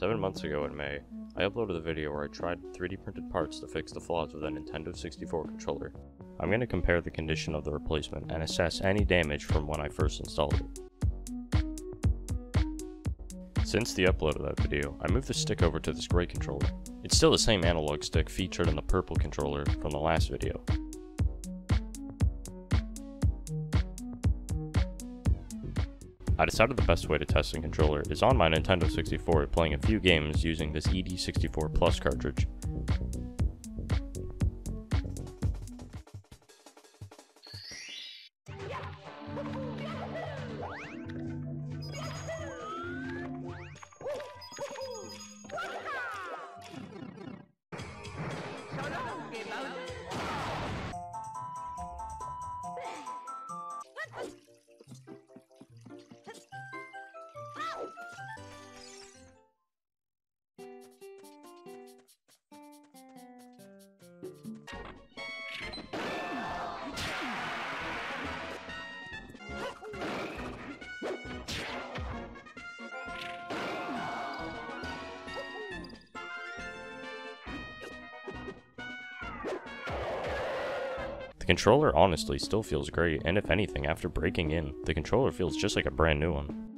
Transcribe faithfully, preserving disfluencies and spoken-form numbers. Seven months ago in May, I uploaded a video where I tried three D printed parts to fix the flaws of the Nintendo sixty-four controller. I'm going to compare the condition of the replacement and assess any damage from when I first installed it. Since the upload of that video, I moved the stick over to this gray controller. It's still the same analog stick featured in the purple controller from the last video. I decided the best way to test the controller is on my Nintendo sixty-four, playing a few games using this E D sixty-four Plus cartridge. The controller honestly still feels great, and if anything, after breaking in, the controller feels just like a brand new one.